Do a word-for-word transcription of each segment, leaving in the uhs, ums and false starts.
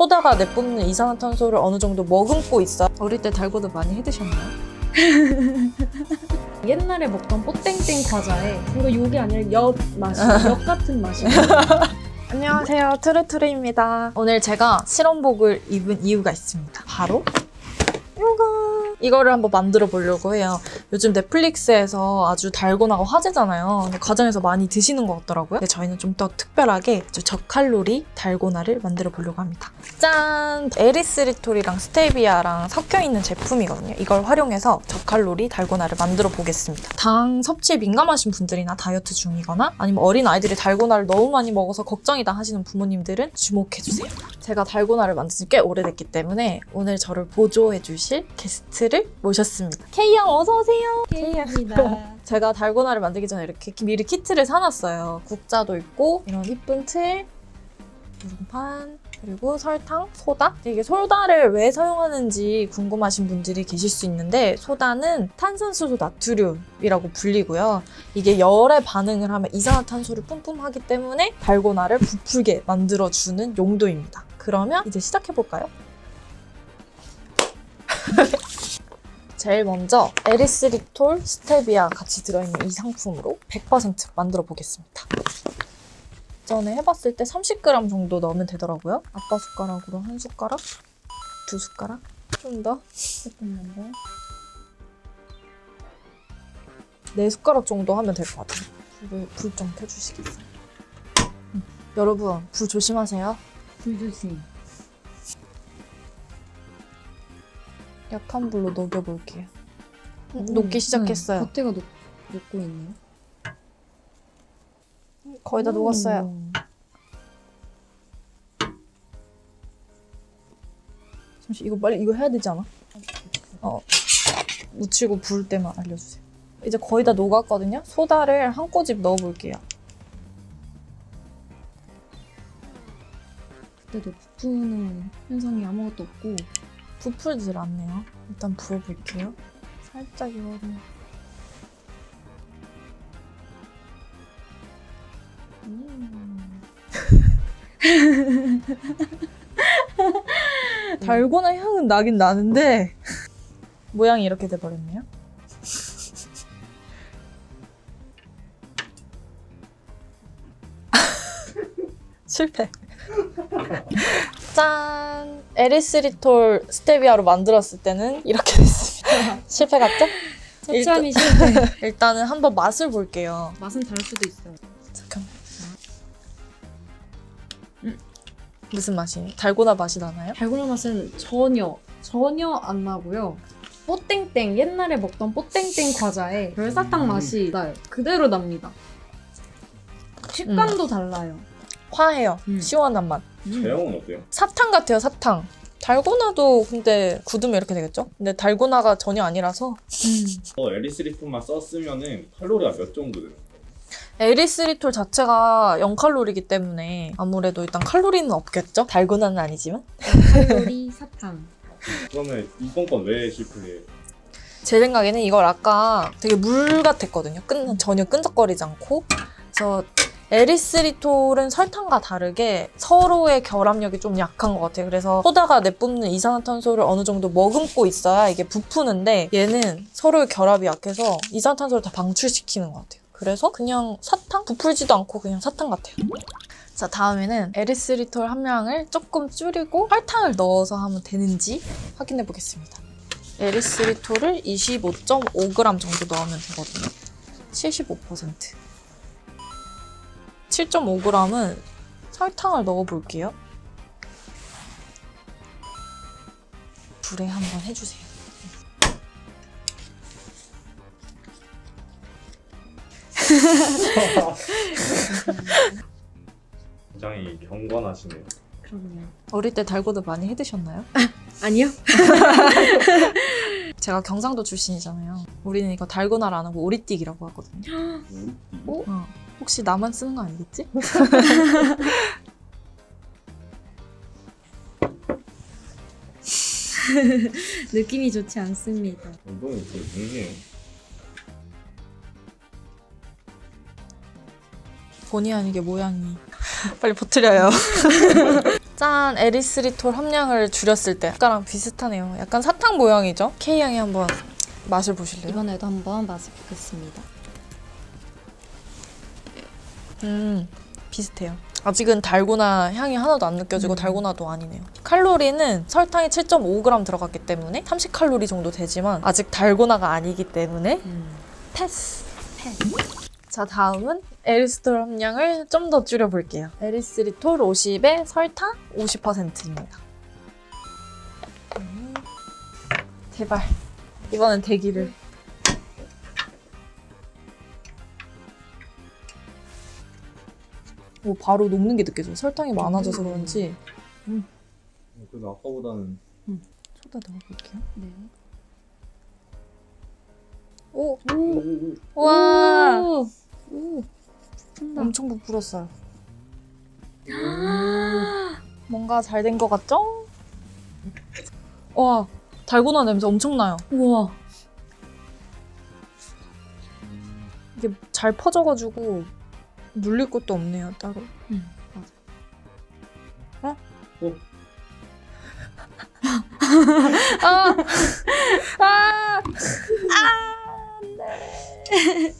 소다가 내뿜는 이산화탄소를 어느 정도 머금고 있어요. 어릴 때 달고도 많이 해드셨나요? 옛날에 먹던 뽀땡땡 과자에 이거 욕이 아니라 엿 맛이, 엿 같은 맛이. 안녕하세요, 트루트루입니다. 오늘 제가 실험복을 입은 이유가 있습니다. 바로 요가! 이거를 한번 만들어 보려고 해요. 요즘 넷플릭스에서 아주 달고나가 화제잖아요. 근데 과정에서 많이 드시는 것 같더라고요. 근데 저희는 좀 더 특별하게 저칼로리 달고나를 만들어 보려고 합니다. 짠! 에리스리톨이랑 스테비아랑 섞여있는 제품이거든요. 이걸 활용해서 저칼로리 달고나를 만들어 보겠습니다. 당 섭취에 민감하신 분들이나 다이어트 중이거나 아니면 어린 아이들이 달고나를 너무 많이 먹어서 걱정이다 하시는 부모님들은 주목해주세요. 제가 달고나를 만드신 게 오래됐기 때문에 오늘 저를 보조해주실 게스트를 모셨습니다. 케이양 어서오세요. 케이양입니다. 제가 달고나를 만들기 전에 이렇게 미리 키트를 사놨어요. 국자도 있고 이런 예쁜 틀, 무음판, 그리고 설탕, 소다. 이게 소다를 왜 사용하는지 궁금하신 분들이 계실 수 있는데 소다는 탄산수소 나트륨이라고 불리고요. 이게 열에 반응을 하면 이산화탄소를 뿜뿜 하기 때문에 달고나를 부풀게 만들어주는 용도입니다. 그러면 이제 시작해볼까요? 제일 먼저 에리스리톨, 스테비아 같이 들어있는 이 상품으로 백 퍼센트 만들어 보겠습니다. 전에 해봤을 때 삼십 그램 정도 넣으면 되더라고요. 아빠 숟가락으로 한 숟가락, 두 숟가락, 좀 더, 조금만 더. 네 숟가락 정도 하면 될 것 같아요. 불을, 불 좀 켜주시겠어요? 응. 여러분, 불 조심하세요. 불 조심. 약한 불로 녹여볼게요. 음, 녹기 시작했어요. 네, 겉에가 녹, 녹고 있네요. 거의 다 음. 녹았어요. 잠시 이거 빨리 이거 해야 되지 않아? 어, 묻히고 부을 때만 알려주세요. 이제 거의 다 녹았거든요. 소다를 한 꼬집 넣어볼게요. 그때도 부푸는 현상이 아무것도 없고 부풀질 않네요. 일단 부어볼게요. 살짝 열을. 음. 달고나 향은 나긴 나는데 모양이 이렇게 돼버렸네요. 실패. 짠! 에리스리톨 스테비아로 만들었을 때는 이렇게 됐습니다. 실패 같죠? 처참히 실패. 일단은 한번 맛을 볼게요. 맛은 다를 수도 있어요. 잠깐만. 음. 무슨 맛이에요? 달고나 맛이 나나요? 달고나 맛은 전혀, 전혀 안 나고요. 뽀땡땡, 옛날에 먹던 뽀땡땡 과자에 별사탕 맛이 음. 나요. 그대로 납니다. 식감도 음. 달라요. 화해요. 음. 시원한 맛. 제형은 어때요? 사탕 같아요, 사탕. 달고나도 근데 굳으면 이렇게 되겠죠? 근데 달고나가 전혀 아니라서. 음. 어, 에리스리톨만 썼으면은 칼로리가 몇 정도 돼요? 에리스리톨 자체가 영 칼로리이기 때문에 아무래도 일단 칼로리는 없겠죠? 달고나는 아니지만. 칼로리 사탕. 그러면 이번 건 왜 실패해요? 제 생각에는 이걸 아까 되게 물 같았거든요. 끈, 전혀 끈적거리지 않고. 그래서 에리스리톨은 설탕과 다르게 서로의 결합력이 좀 약한 것 같아요. 그래서 소다가 내뿜는 이산화탄소를 어느 정도 머금고 있어야 이게 부푸는데 얘는 서로의 결합이 약해서 이산화탄소를 다 방출시키는 것 같아요. 그래서 그냥 사탕? 부풀지도 않고 그냥 사탕 같아요. 자, 다음에는 에리스리톨 함량을 조금 줄이고 설탕을 넣어서 하면 되는지 확인해 보겠습니다. 에리스리톨을 이십오 점 오 그램 정도 넣으면 되거든요. 칠십오 퍼센트. 칠 점 오 그램은 설탕을 넣어볼게요. 불에 한번 해주세요. 굉장히 경건하시네요. 그럼요. 어릴 때 달고도 많이 해드셨나요? 아니요. 제가 경상도 출신이잖아요. 우리는 이거 달고나를 안 하고 오리띡이라고 하거든요. 오리띡? 어. 혹시 나만 쓰는 거 아니겠지? 느낌이 좋지 않습니다. 이건 이렇게 뭉개요. 본의 아니게 모양이. 빨리 퍼뜨려요. 짠! 에리스리톨 함량을 줄였을 때 아까랑 비슷하네요. 약간 사탕 모양이죠? K양이 한번 맛을 보실래요? 이번에도 한번 맛을 보겠습니다. 음, 비슷해요. 아직은 달고나 향이 하나도 안 느껴지고 음. 달고나도 아니네요. 칼로리는 설탕이 칠 점 오 그램 들어갔기 때문에 삼십 칼로리 정도 되지만 아직 달고나가 아니기 때문에 음. 패스! 패스! 자, 다음은 에리스리톨 함량을 좀 더 줄여볼게요. 에리스리톨 오십에 설탕 오십 퍼센트입니다. 음. 제발 이번엔 대기를. 오, 바로 녹는 게 느껴져요. 설탕이 많아져서 그런지. 음. 그래도 아까보다는. 음. 소다 넣어볼게요. 네. 오! 오! 와! 오! 오. 엄청 부풀었어요. 뭔가 잘 된 것 같죠? 와, 달고나 냄새 엄청나요. 우와. 이게 잘 퍼져가지고 물릴 것도 없네요, 따로. 응, 맞아. 어? 어? 아! 아! 아! 네.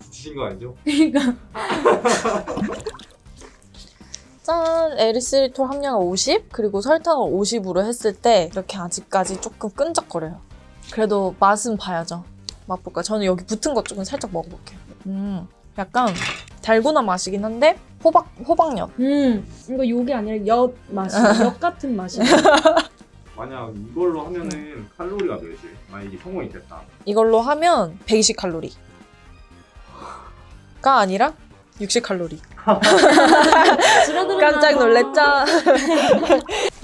지친 거 아니죠? 그러니까. 짠! 에리스리톨 함량을 오십, 그리고 설탕을 오십으로 했을 때 이렇게 아직까지 조금 끈적거려요. 그래도 맛은 봐야죠. 맛볼까요? 저는 여기 붙은 것 조금 살짝 먹어볼게요. 음, 약간 달고나 맛이긴 한데 호박, 호박엿. 음, 이거 요게 아니라 엿 맛이, 엿 같은 맛이야. 만약 이걸로 하면은 칼로리가 몇이에요? 만약에 성공이 됐다. 이걸로 하면 백이십 칼로리. 가 아니라 육십 칼로리. 깜짝 놀랐죠?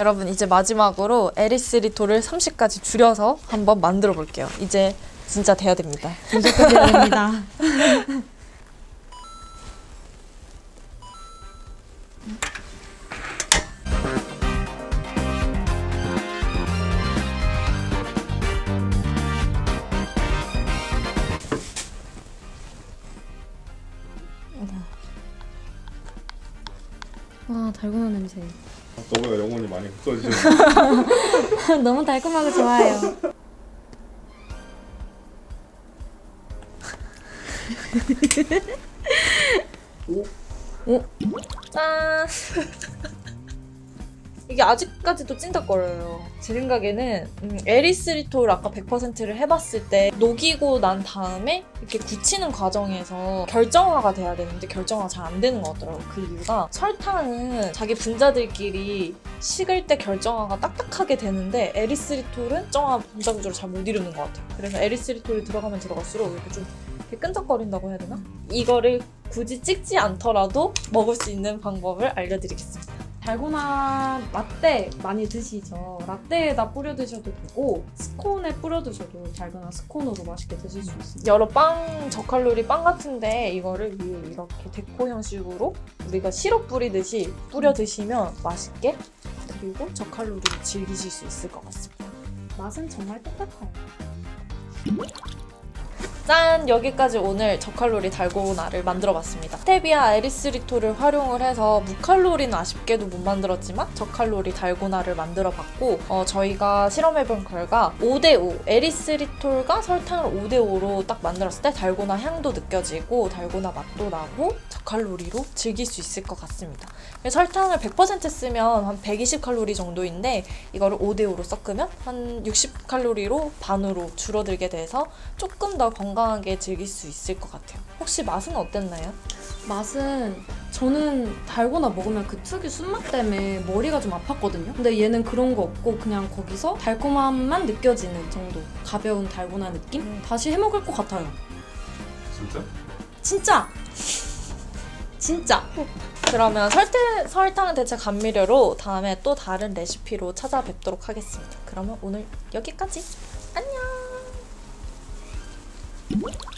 여러분, 이제 마지막으로 에리스리톨을 삼십까지 줄여서 한번 만들어 볼게요. 이제 진짜 돼야 됩니다. 무조건 돼야 됩니다. 와, 달고나 냄새. 너보다 영혼이 많이 흩어지네. 너무 달콤하고 좋아요. 오? 오? 짠! 이게 아직까지도 찐득거려요. 제 생각에는 음, 에리스리톨 아까 백 퍼센트를 해봤을 때 녹이고 난 다음에 이렇게 굳히는 과정에서 결정화가 돼야 되는데 결정화가 잘 안 되는 것 같더라고요. 그 이유가 설탕은 자기 분자들끼리 식을 때 결정화가 딱딱하게 되는데 에리스리톨은 결정화 분자 구조를 잘 못 이루는 것 같아요. 그래서 에리스리톨이 들어가면 들어갈수록 이렇게 좀 이렇게 끈적거린다고 해야 되나? 이거를 굳이 찍지 않더라도 먹을 수 있는 방법을 알려드리겠습니다. 달고나 라떼 많이 드시죠? 라떼에다 뿌려 드셔도 되고 스콘에 뿌려 드셔도 달고나 스콘으로 맛있게 드실 수 있습니다. 여러 빵, 저칼로리 빵 같은데 이거를 위에 이렇게 데코 형식으로 우리가 시럽 뿌리듯이 뿌려 드시면 맛있게, 그리고 저칼로리를 즐기실 수 있을 것 같습니다. 맛은 정말 똑같아요. 짠! 여기까지 오늘 저칼로리 달고나를 만들어봤습니다. 스테비아 에리스리톨을 활용을 해서 무칼로리는 아쉽게도 못 만들었지만 저칼로리 달고나를 만들어봤고, 어, 저희가 실험해본 결과 오 대 오, 에리스리톨과 설탕을 오 대 오로 딱 만들었을 때 달고나 향도 느껴지고 달고나 맛도 나고 저칼로리로 즐길 수 있을 것 같습니다. 설탕을 백 퍼센트 쓰면 한 백이십 칼로리 정도인데 이거를 오 대 오로 섞으면 한 육십 칼로리로 반으로 줄어들게 돼서 조금 더 건강하게 건강하게 즐길 수 있을 것 같아요. 혹시 맛은 어땠나요? 맛은 저는 달고나 먹으면 그 특유 쓴맛 때문에 머리가 좀 아팠거든요. 근데 얘는 그런 거 없고 그냥 거기서 달콤함만 느껴지는 정도. 가벼운 달고나 느낌? 음. 다시 해먹을 것 같아요. 진짜? 진짜! 진짜! 그러면 설태, 설탕은 대체 감미료로 다음에 또 다른 레시피로 찾아뵙도록 하겠습니다. 그러면 오늘 여기까지! 안녕! What?